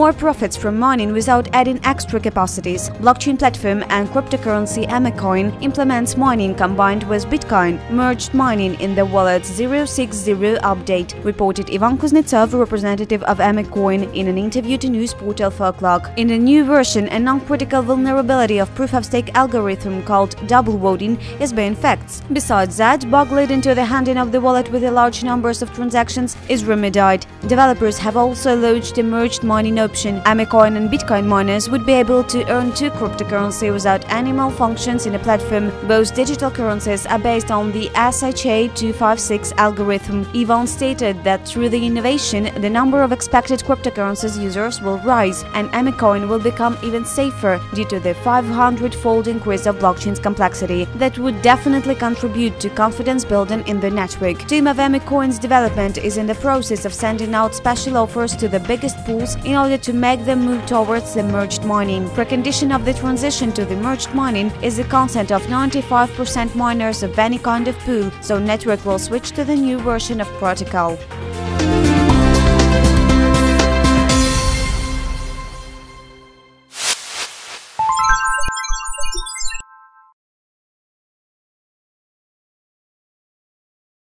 more profits from mining without adding extra capacities. Blockchain platform and cryptocurrency Emercoin implements mining combined with Bitcoin, merged mining in the wallet's 060 update, reported Ivan Kuznetsov, representative of Emercoin, in an interview to news portal Forklog. In a new version, a non-critical vulnerability of proof-of-stake algorithm called double voting is being fixed. Besides that, bug leading to the handing of the wallet with a large numbers of transactions is remedied. Developers have also launched a merged mining option. Emercoin and Bitcoin miners would be able to earn two cryptocurrencies without any malfunctions in a platform. Both digital currencies are based on the SHA-256 algorithm. Ivan stated that through the innovation, the number of expected cryptocurrencies users will rise, and Emercoin will become even safer due to the 500-fold increase of blockchain's complexity. That would definitely contribute to confidence building in the network. Team of Emercoin's development is in the process of sending out special offers to the biggest pools in order to make them move towards the merged mining. Precondition of the transition to the merged mining is the consent of 95% miners of any kind of pool, so network will switch to the new version of protocol.